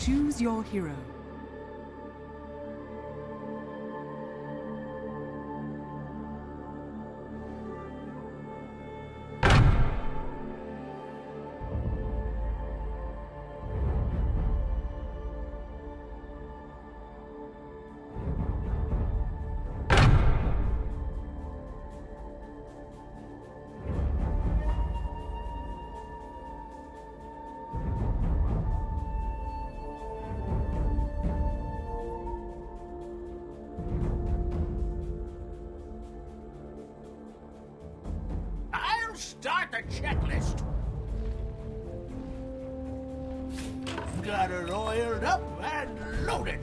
Choose your hero. Start the checklist. Got it oiled up and loaded.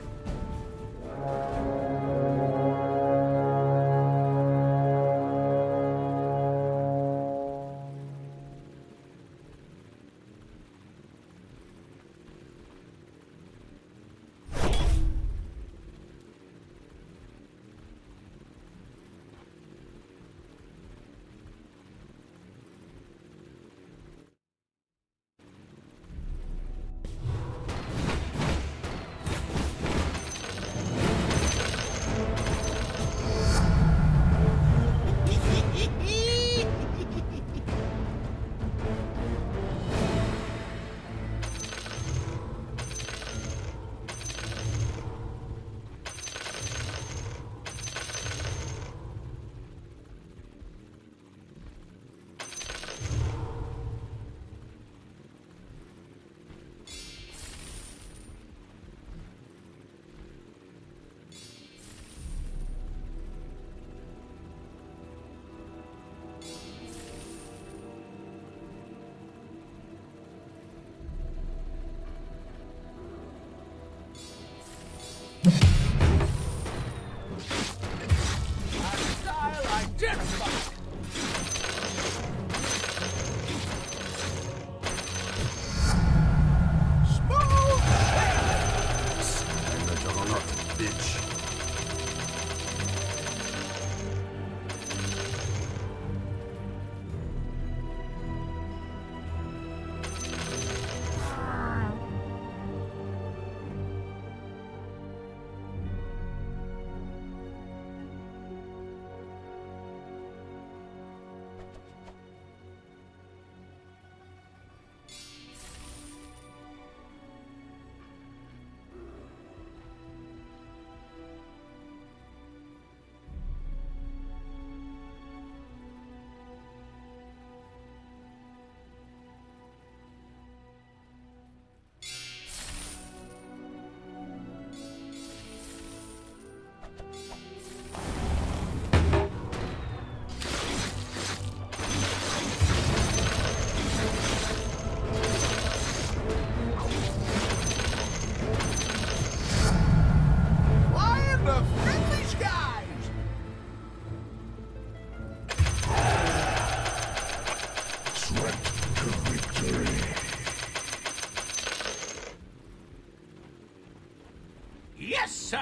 Yes, sir!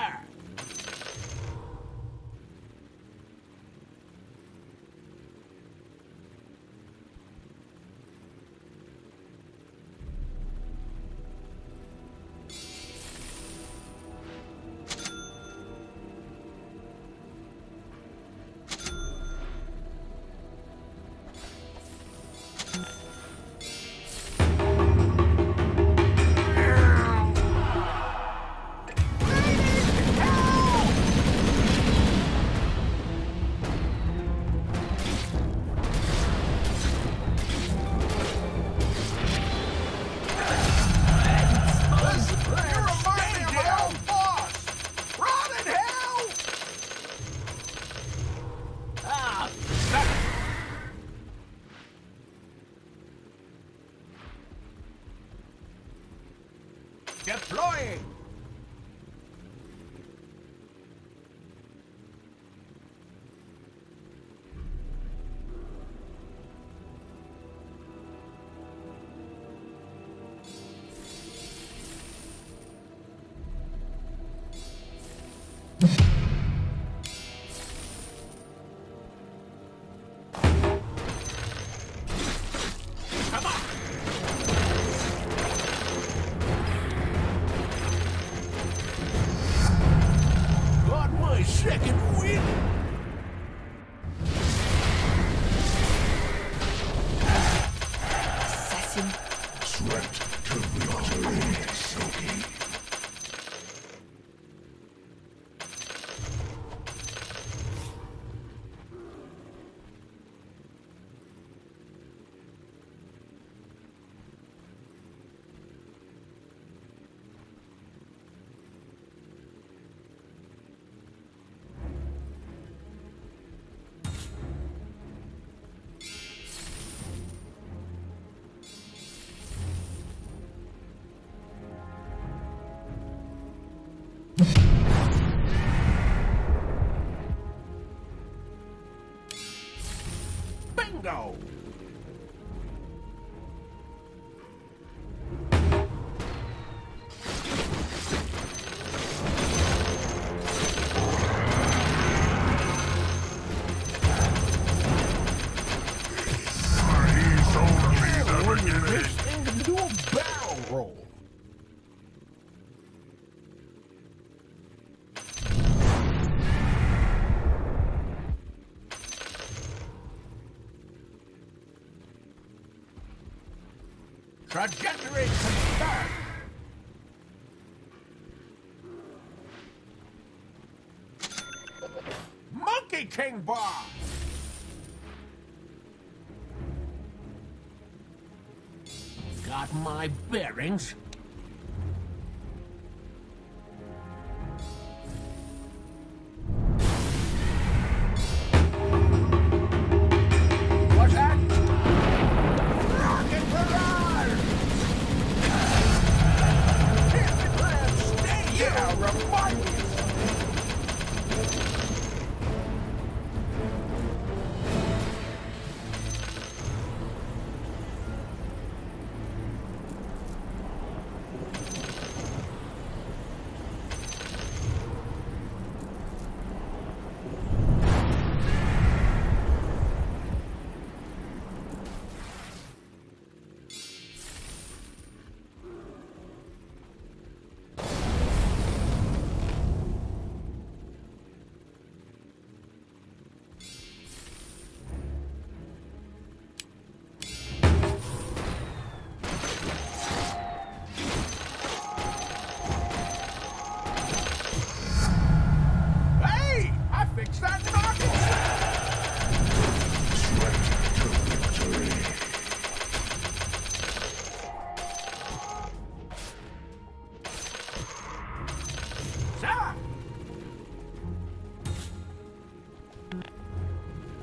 Deploying! Trajectory confirmed. Monkey King Bomb! Got my bearings.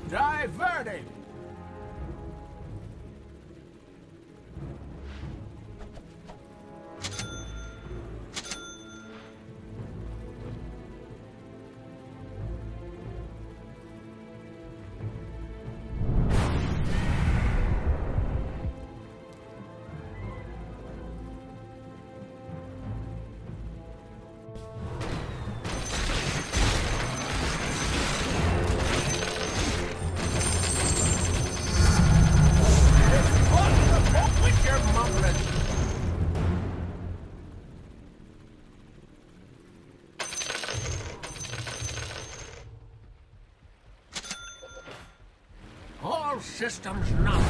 Diverted! Systems not.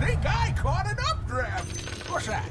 Think I caught an updraft. What's that?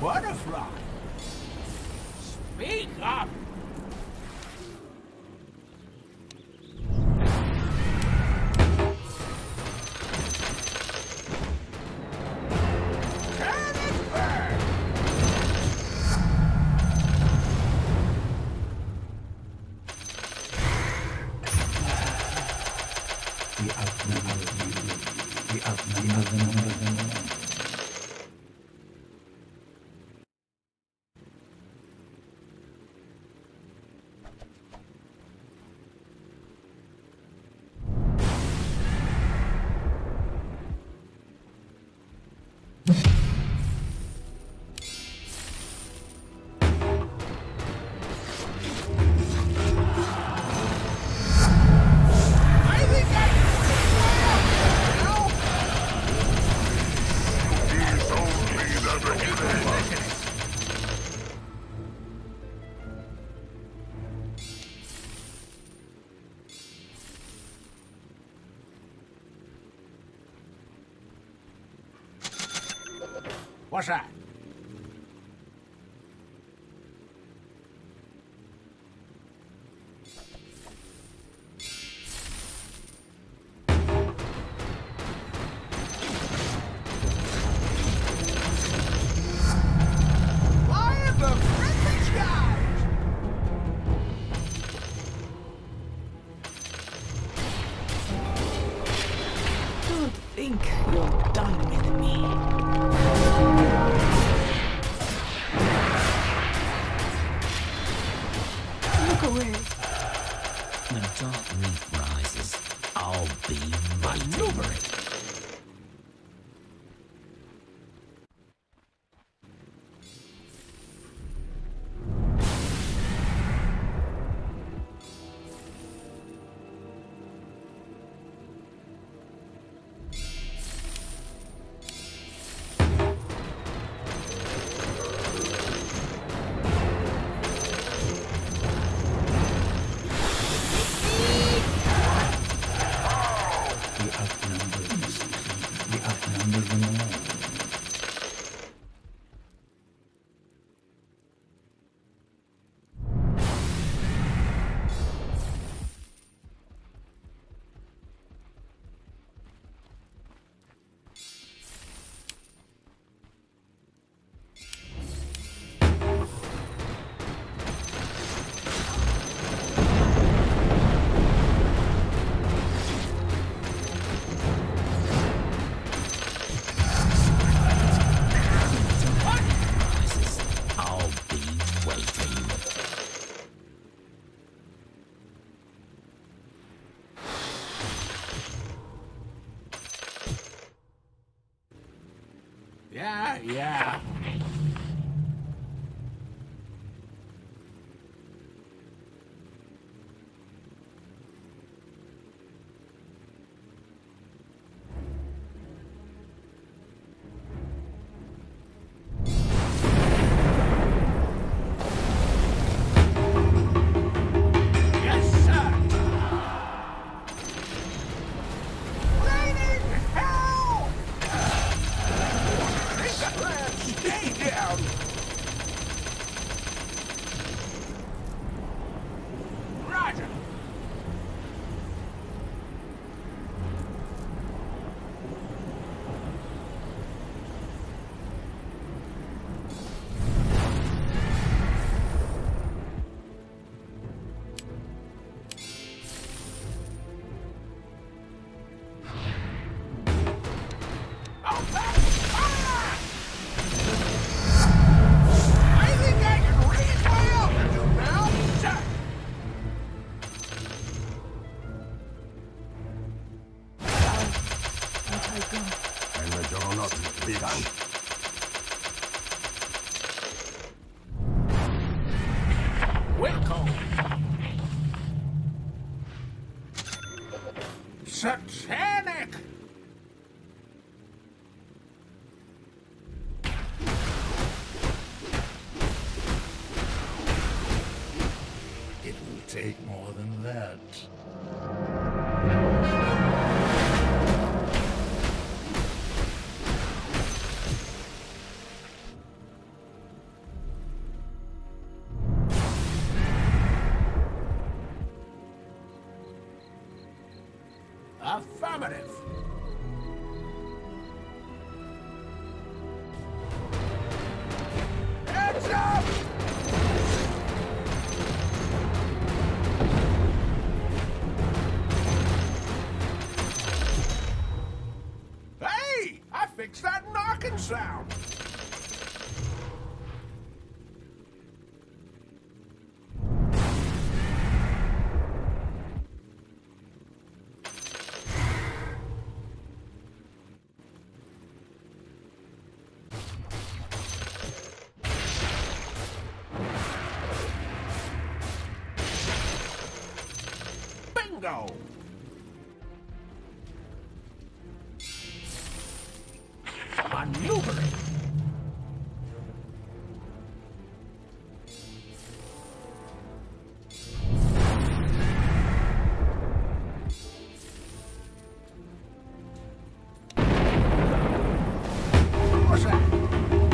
Butterfly! Speak up! 博士，affirmative. Heads up! Hey! I fixed that knocking sound! What's that?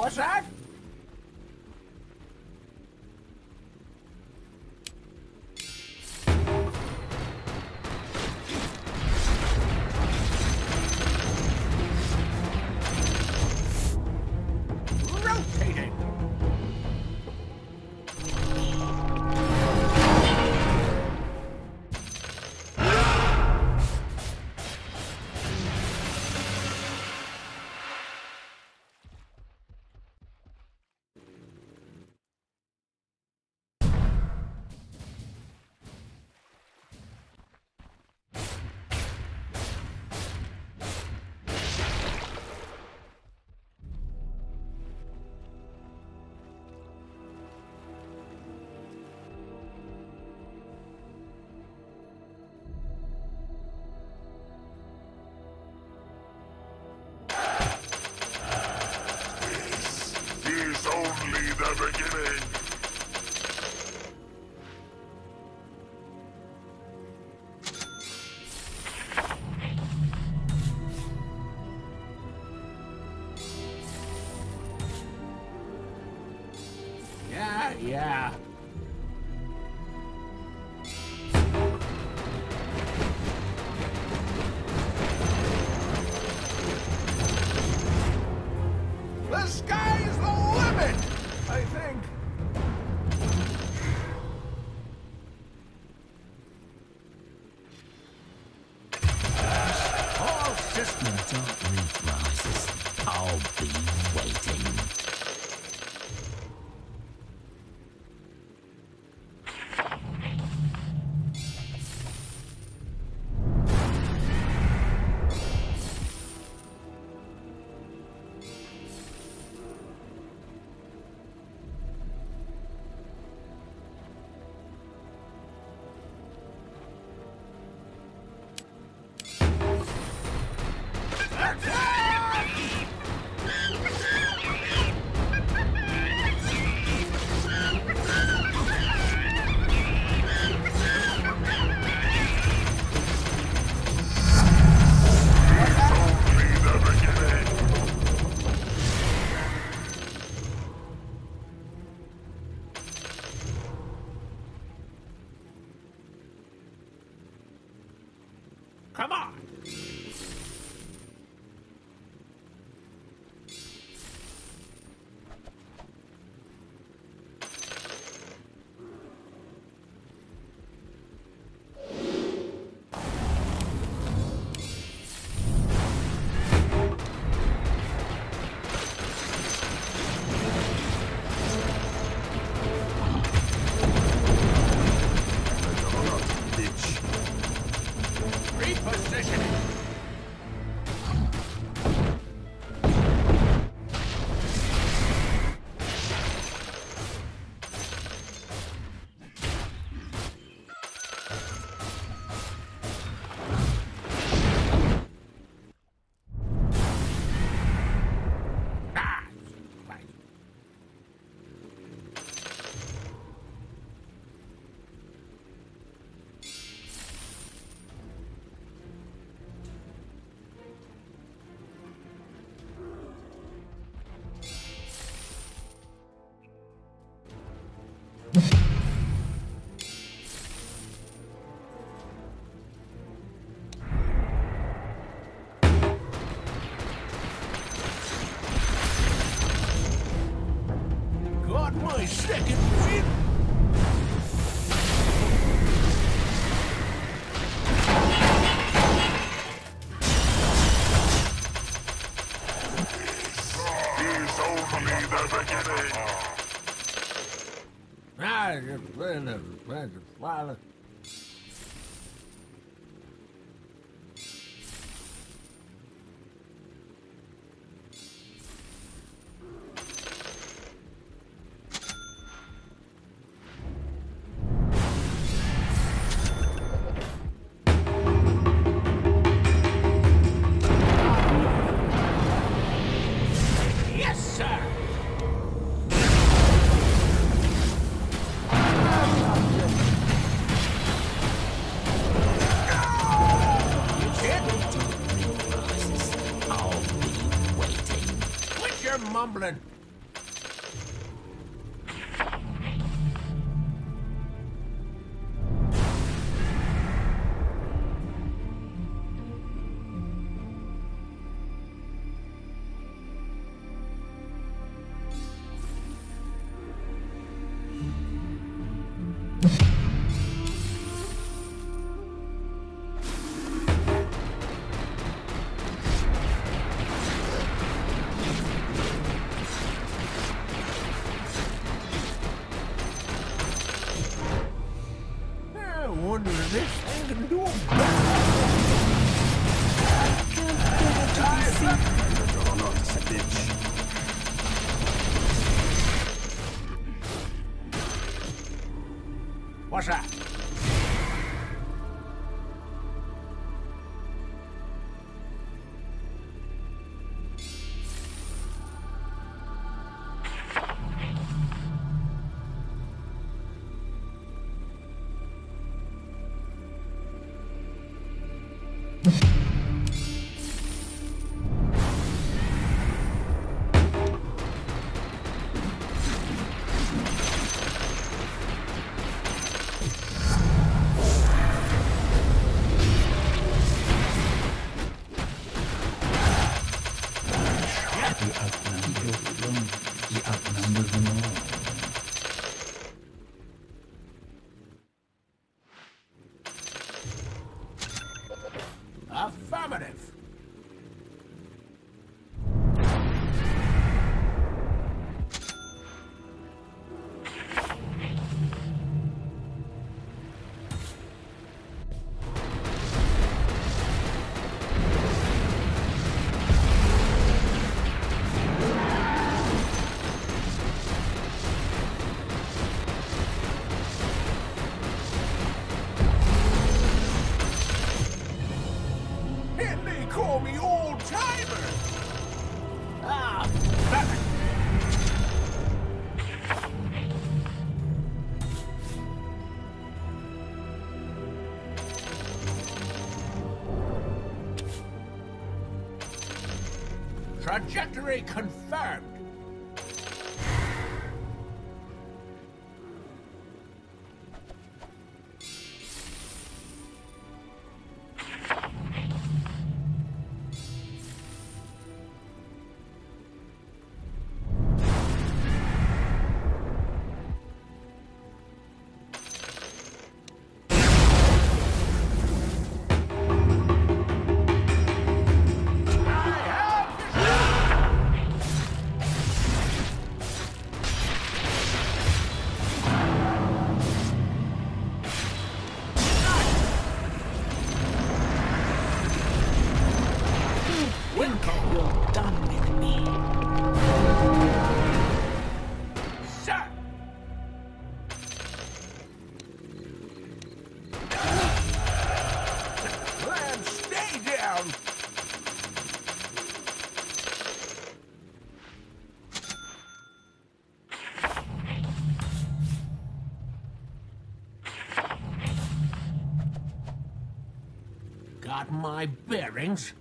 活塞。 Yeah. The sky is the limit, I think. When darkness rises, I'll be waiting. Come on! My second win! This is only the beginning! I just win a bunch of flowers. Mumbling. this, I ain't gonna do it. I can't get it to be seen. Bitch. What's that? Affirmative. Trajectory confirmed. Got my bearings.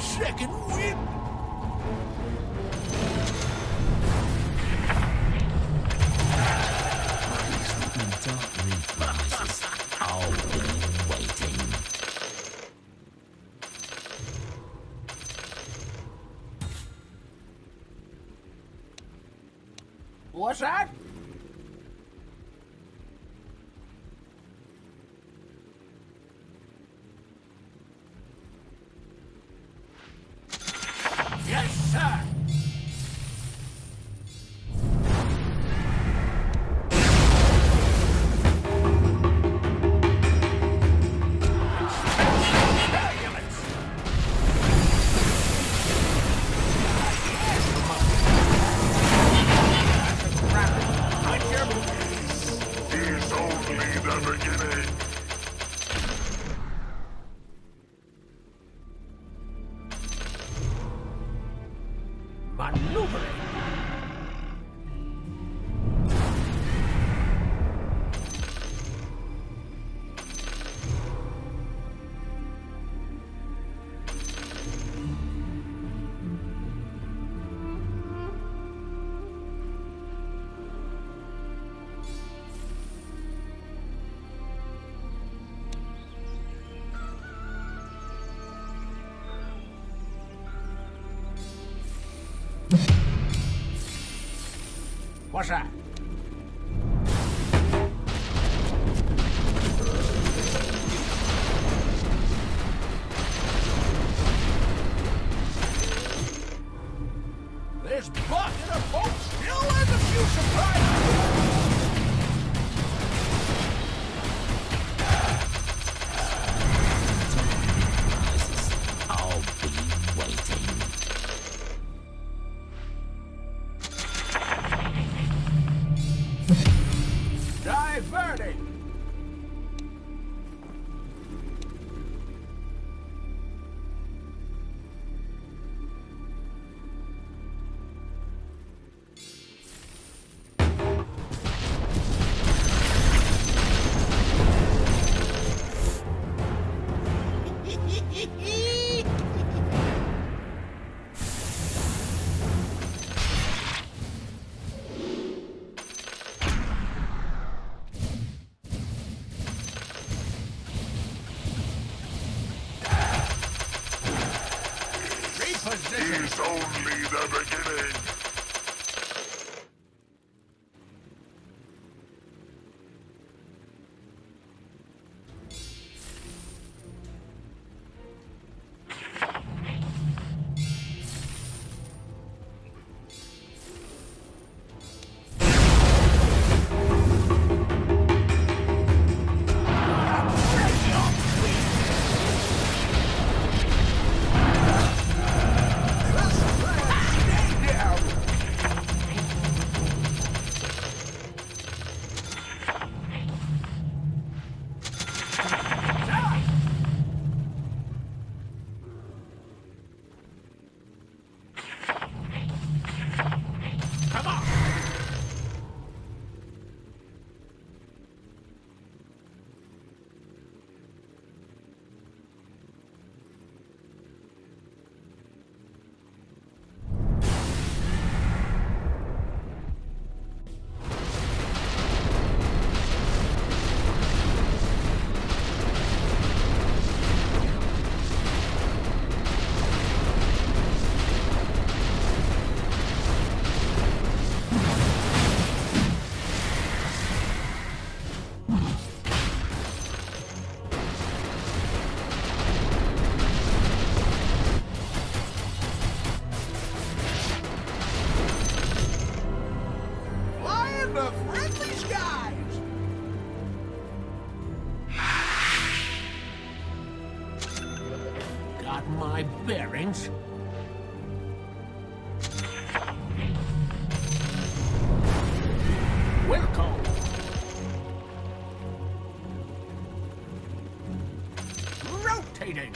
Second win. I'll be waiting. What's that? What's that? This bucket of hope still has a few surprises. I'll be waiting. It's only the beginning. Yeah. got my bearings. Welcome. Rotating.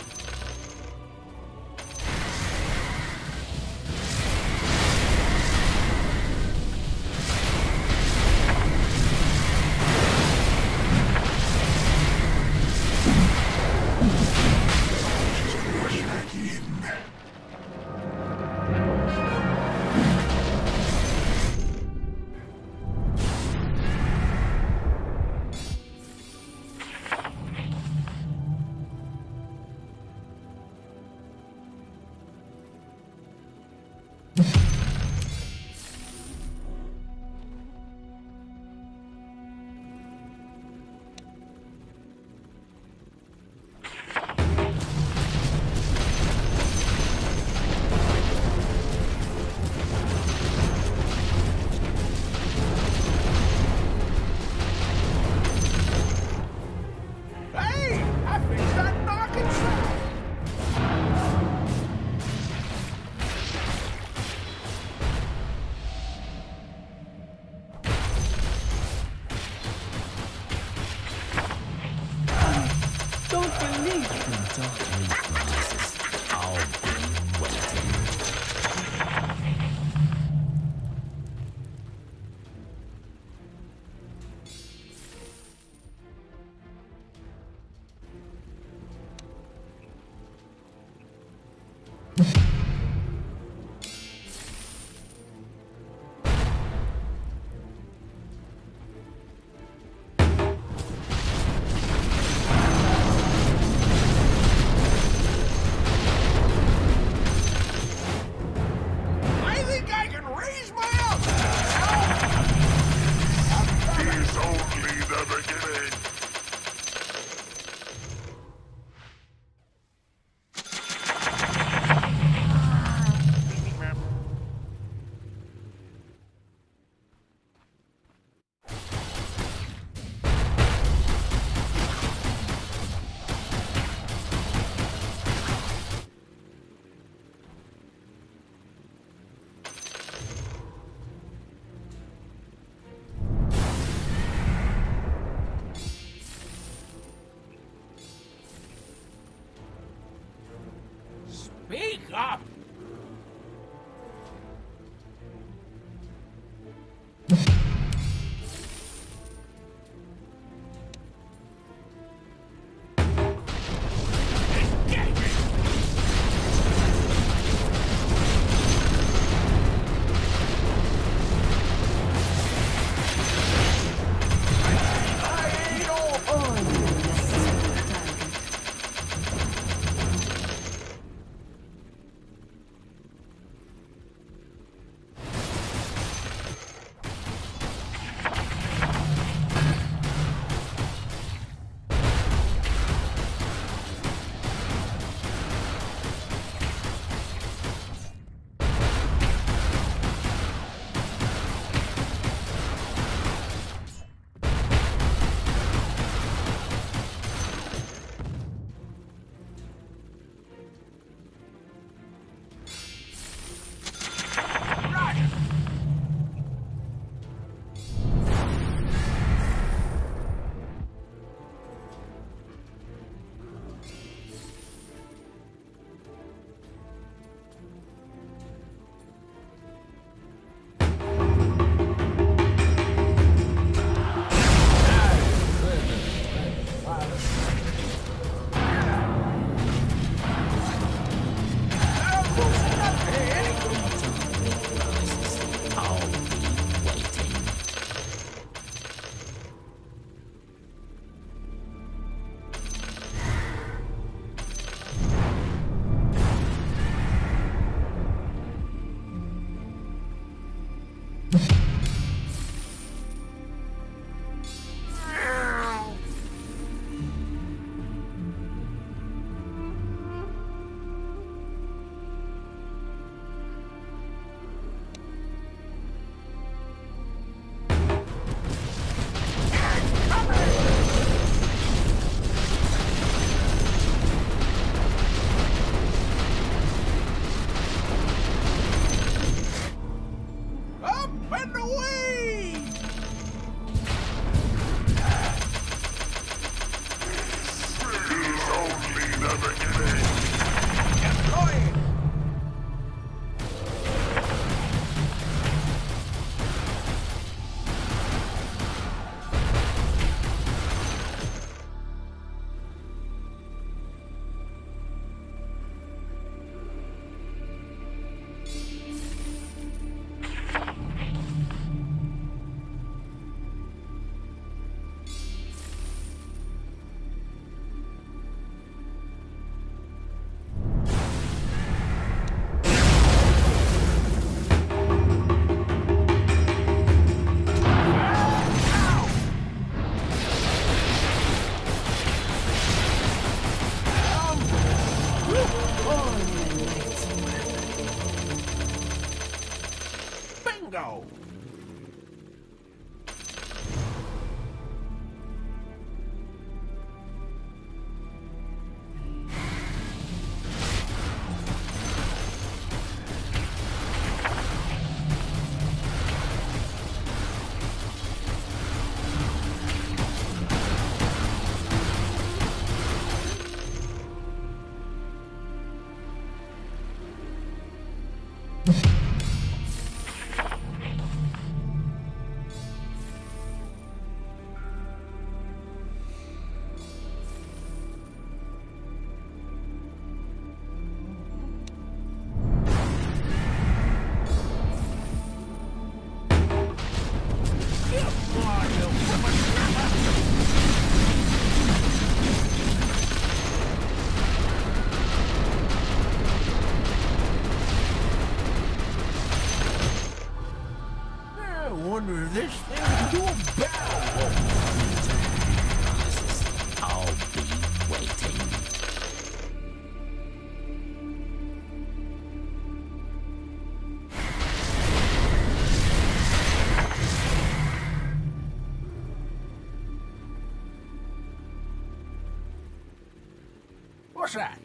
Up. Bingo! This thing to a battle! I'll be waiting. What's that?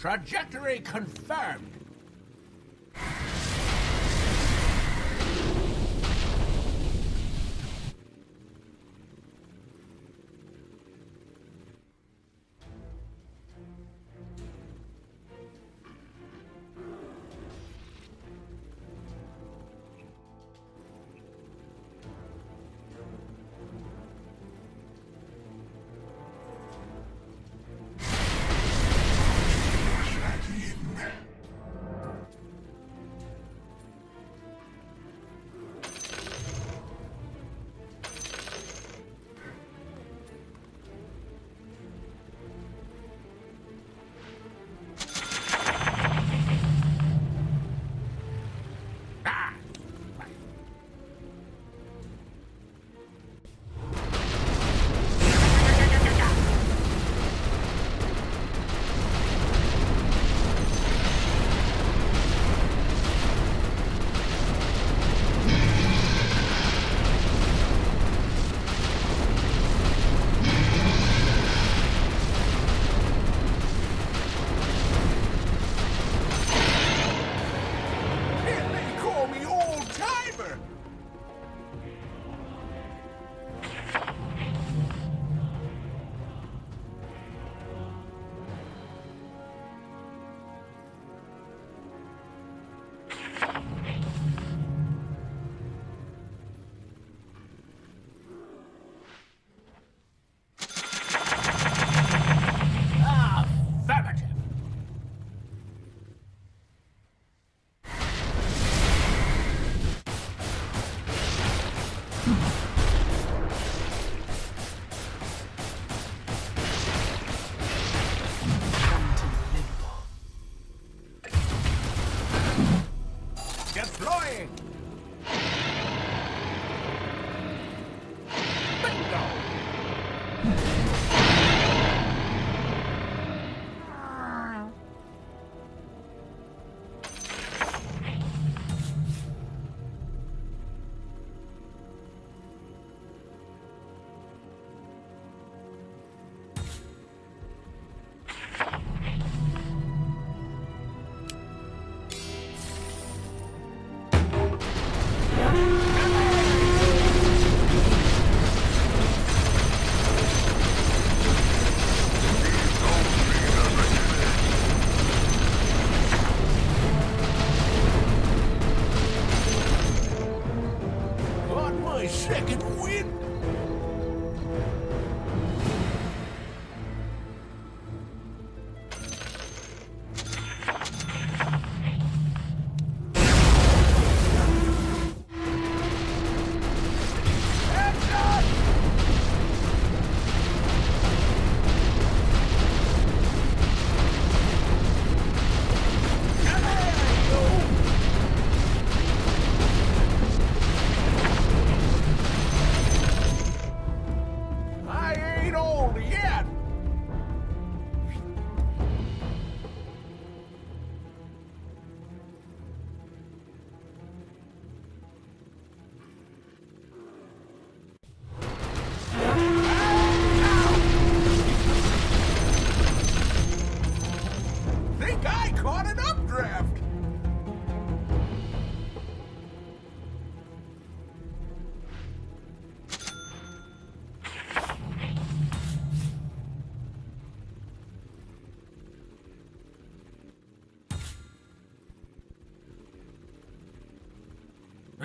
Trajectory confirmed.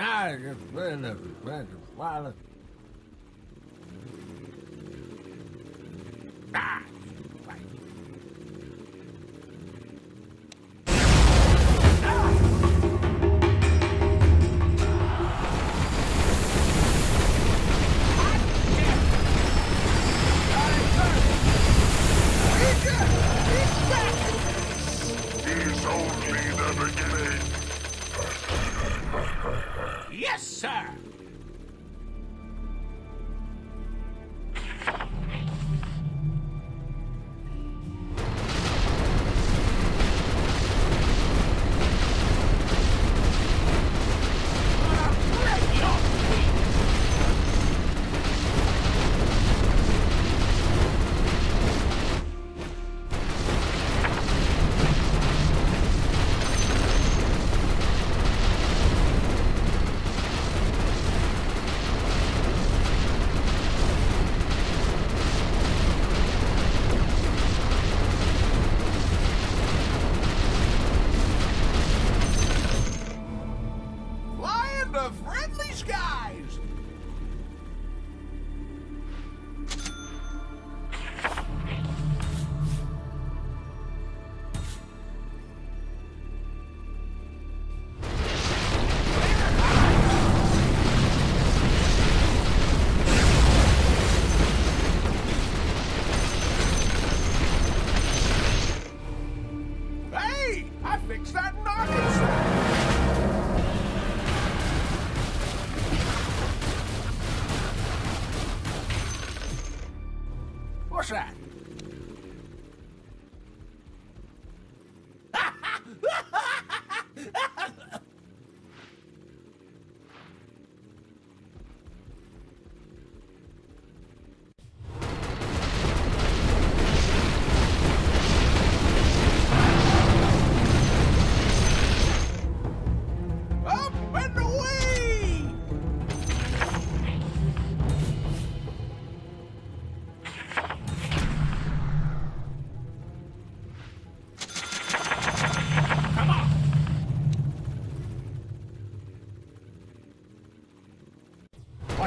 I just been a bunch of flowers.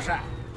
What's that?